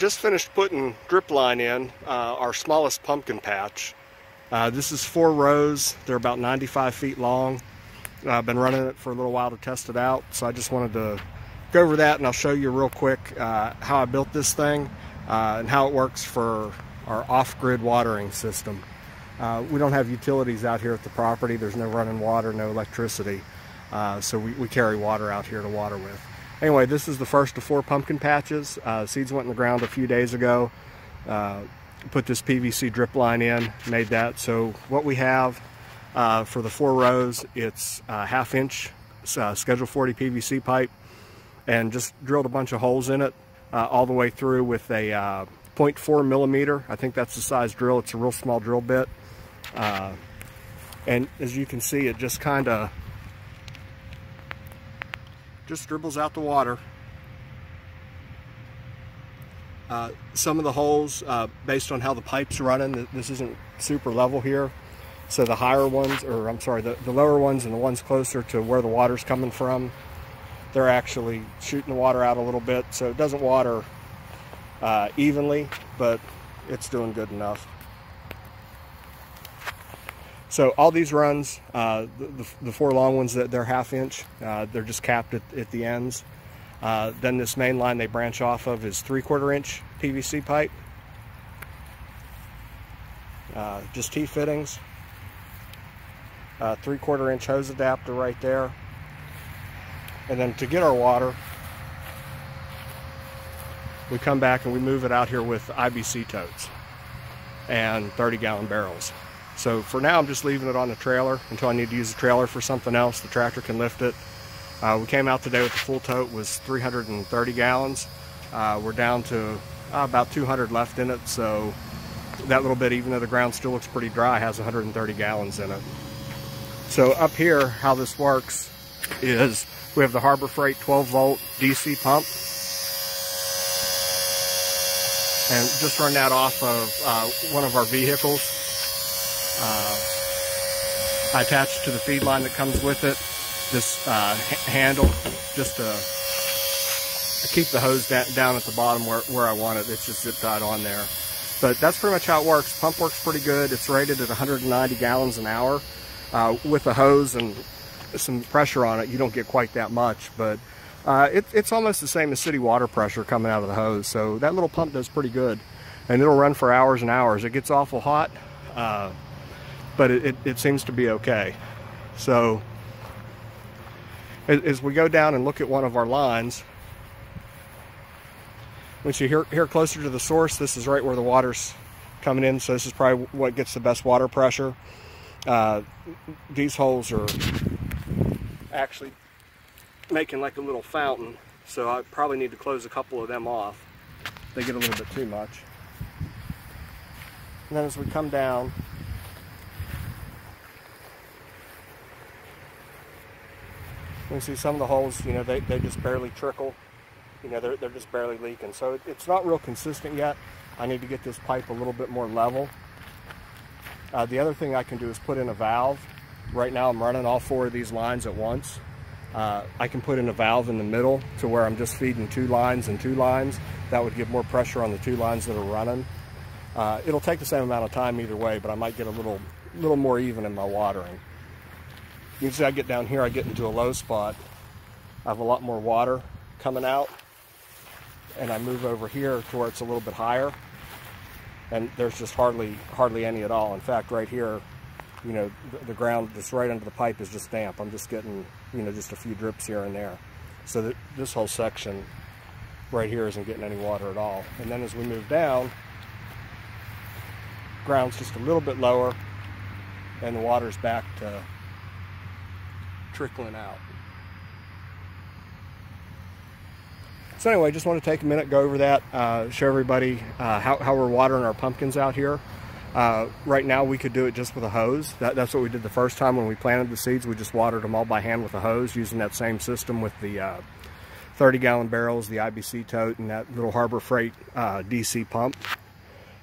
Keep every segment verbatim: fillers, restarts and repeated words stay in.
just finished putting drip line in uh, our smallest pumpkin patch. Uh, this is four rows. They're about ninety-five feet long. Uh, I've been running it for a little while to test it out, so I just wanted to go over that, and I'll show you real quick uh, how I built this thing uh, and how it works for our off-grid watering system. Uh, we don't have utilities out here at the property. There's no running water, no electricity, uh, so we, we carry water out here to water with. Anyway, this is the first of four pumpkin patches. Uh, seeds went in the ground a few days ago. Uh, put this P V C drip line in, made that. So what we have uh, for the four rows, it's a half inch uh, schedule forty P V C pipe, and just drilled a bunch of holes in it uh, all the way through with a uh, point four millimeter. I think that's the size drill. It's a real small drill bit. Uh, and as you can see, it just kind of just dribbles out the water. Uh, some of the holes, uh, based on how the pipe's running, this isn't super level here. So the higher ones, or I'm sorry, the, the lower ones and the ones closer to where the water's coming from, they're actually shooting the water out a little bit. So it doesn't water uh, evenly, but it's doing good enough. So all these runs, uh, the, the four long ones, that they're half inch, uh, they're just capped at, at the ends. Uh, then this main line they branch off of is three quarter inch P V C pipe, uh, just T-fittings, uh, three quarter inch hose adapter right there. And then to get our water, we come back and we move it out here with I B C totes and thirty gallon barrels. So for now, I'm just leaving it on the trailer until I need to use the trailer for something else. The tractor can lift it. Uh, we came out today with the full tote, was three hundred thirty gallons. Uh, we're down to uh, about two hundred left in it, so that little bit, even though the ground still looks pretty dry, has one hundred thirty gallons in it. So up here, how this works is we have the Harbor Freight twelve volt D C pump, and just run that off of uh, one of our vehicles. Uh, I attach to the feed line that comes with it this uh, handle just to, to keep the hose down at the bottom where, where I want it. It's just zip tied on there. But that's pretty much how it works. Pump works pretty good. It's rated at one hundred ninety gallons an hour. Uh, with a hose and some pressure on it, you don't get quite that much, but uh, it, it's almost the same as city water pressure coming out of the hose. So that little pump does pretty good, and it'll run for hours and hours. It gets awful hot. Uh, But it, it, it seems to be okay. So as, as we go down and look at one of our lines, once you hear, hear closer to the source, this is right where the water's coming in. So this is probably what gets the best water pressure. Uh, these holes are actually making like a little fountain. So I probably need to close a couple of them off. They get a little bit too much. And then as we come down, you can see some of the holes, you know, they, they just barely trickle. You know, they're, they're just barely leaking. So it, it's not real consistent yet. I need to get this pipe a little bit more level. Uh, the other thing I can do is put in a valve. Right now I'm running all four of these lines at once. Uh, I can put in a valve in the middle to where I'm just feeding two lines and two lines. That would give more pressure on the two lines that are running. Uh, it'll take the same amount of time either way, but I might get a little, little more even in my watering. You can see I get down here, I get into a low spot. I have a lot more water coming out, and I move over here to where it's a little bit higher, and there's just hardly hardly any at all. In fact, right here, you know, the, the ground that's right under the pipe is just damp. I'm just getting, you know, just a few drips here and there. So that this whole section right here isn't getting any water at all. And then as we move down, ground's just a little bit lower, and the water's back to trickling out. So anyway, just want to take a minute, go over that, uh, show everybody uh, how, how we're watering our pumpkins out here. Uh, right now we could do it just with a hose. That, that's what we did the first time when we planted the seeds. We just watered them all by hand with a hose using that same system with the uh, thirty gallon barrels, the I B C tote, and that little Harbor Freight uh, D C pump.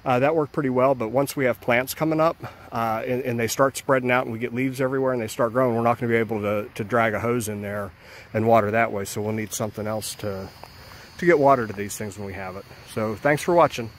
Uh, that worked pretty well, but once we have plants coming up uh, and, and they start spreading out and we get leaves everywhere and they start growing, we're not going to be able to, to drag a hose in there and water that way. So we'll need something else to, to get water to these things when we have it. So thanks for watching.